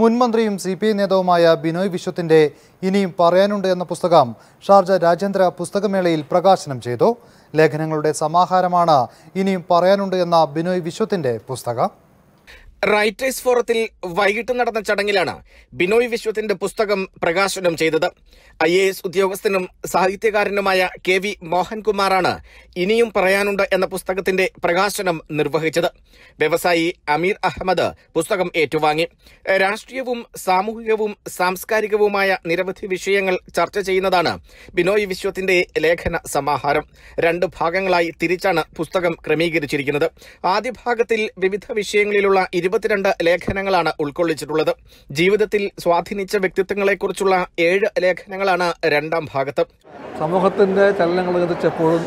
മുൻമന്ത്രിയും C P I നേതാവുമായ ബിനോയ് വിശ്വത്തിൻ്റെ ഇനിയും പറയാനുണ്ട് എന്ന പുസ്തകം ഷാർജ രാജ്യാന്തര പുസ്തകമേളയിൽ പ്രകാശനം ചെയ്തു. ലേഖനങ്ങളുടെ സമാഹാരമാണ് ഇനിയും പറയാനുണ്ട് എന്ന ബിനോയ് വിശ്വത്തിൻ്റെ പുസ്തകം. റൈറ്റേഴ്സ് ഫോറത്തിൽ വൈകിട്ട് നടന്ന ചടങ്ങിലാണ് ബിനോയ് വിശ്വത്തിന്റെ പുസ്തകം പ്രകാശനം ചെയ്തത്. IAS ഉദ്യോഗസ്ഥനും സാഹിത്യകാരനുമായ കെ വി മോഹൻ കുമാറാണ് ഇനിയും പറയാനുണ്ട് എന്ന പുസ്തകത്തിന്റെ പ്രകാശനം നിർവഹിച്ചത്. വ്യവസായി അമീർ അഹമ്മദ് പുസ്തകം ഏറ്റുവാങ്ങി. രാഷ്ട്രീയവും സാമൂഹികവും സാംസ്കാരികവുമായ നിരവധി വിഷയങ്ങൾ ചർച്ച ചെയ്യുന്നതാണ് ബിനോയ് വിശ്വത്തിന്റെ ലേഖന സമാഹാരം. 2 ഭാഗങ്ങളായി തിരിച്ചാണ് പുസ്തകം ക്രമീകരിച്ചിരിക്കുന്നത്. ആദ്യ ഭാഗത്തിൽ വിവിധ വിഷയങ്ങളിലുള്ള 22 ലേഖനങ്ങളാണ് ഉൾക്കൊള്ളിച്ചിട്ടുള്ളത്. ജീവിതത്തിൽ സ്വാധീനിച്ച വ്യക്തിത്വങ്ങളെക്കുറിച്ചുള്ള 7 ലേഖനങ്ങളാണ് 2ാം ഭാഗത്ത്. സമൂഹത്തിൻ്റെ ചലനങ്ങൾ എപ്പോഴും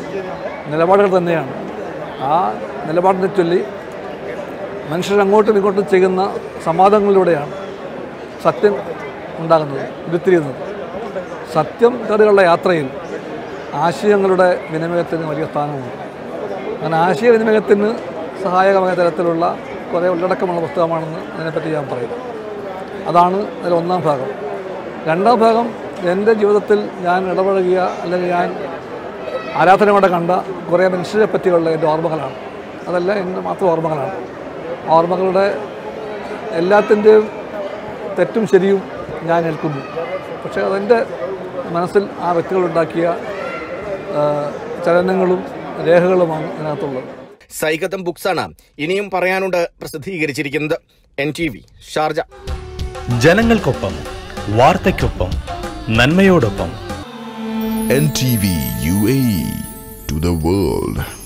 നിലപാടുകൾ തന്നെയാണ്. ആ നിലപാടിനെ ചൊല്ലി മനുഷ്യർ അങ്ങോട്ടും ഇങ്ങോട്ടും ചെയ്യുന്ന സംവാദങ്ങളിലൂടെയാണ് സത്യം ഉണ്ടാകുന്നത്, ഉരുത്തിരിയുന്നത്. സത്യം തേടിയുള്ള യാത്രയിൽ ആശയങ്ങളുടെ വിനിമയത്തിന് വലിയ സ്ഥാനമുണ്ട്. അങ്ങനെ ആശയവിനിമയത്തിന് സഹായകമായ തരത്തിലുള്ള കുറേ ഉള്ളടക്കമുള്ള പുസ്തകമാണെന്ന് അതിനെപ്പറ്റി ഞാൻ പറയുന്നത്. അതാണ് അതിൽ 1ാം ഭാഗം. 2ാം ഭാഗം എൻ്റെ ജീവിതത്തിൽ ഞാൻ ഇടപഴകിയ അല്ലെങ്കിൽ ഞാൻ ആരാധനയോടെ കണ്ട കുറേ മനുഷ്യരെ പറ്റിയുള്ള എൻ്റെ ഓർമ്മകളാണ്. അതല്ല എൻ്റെ മാത്രം ഓർമ്മകളാണ്. ഓർമ്മകളുടെ എല്ലാത്തിൻ്റെയും തെറ്റും ശരിയും ഞാൻ ഏൽക്കുന്നു. പക്ഷേ അതെൻ്റെ മനസ്സിൽ ആ വ്യക്തികളുണ്ടാക്കിയ ചലനങ്ങളും രേഖകളുമാണ് ഇതിനകത്തുള്ളത്. സൈകതം ബുക്സാണ് ഇനിയും പറയാനുണ്ട് പ്രസിദ്ധീകരിച്ചിരിക്കുന്നത്. NTV Sharjah. ജനങ്ങൾക്കൊപ്പം, വാർത്തയ്ക്കൊപ്പം, നന്മയോടൊപ്പം. NTV UAE to the world.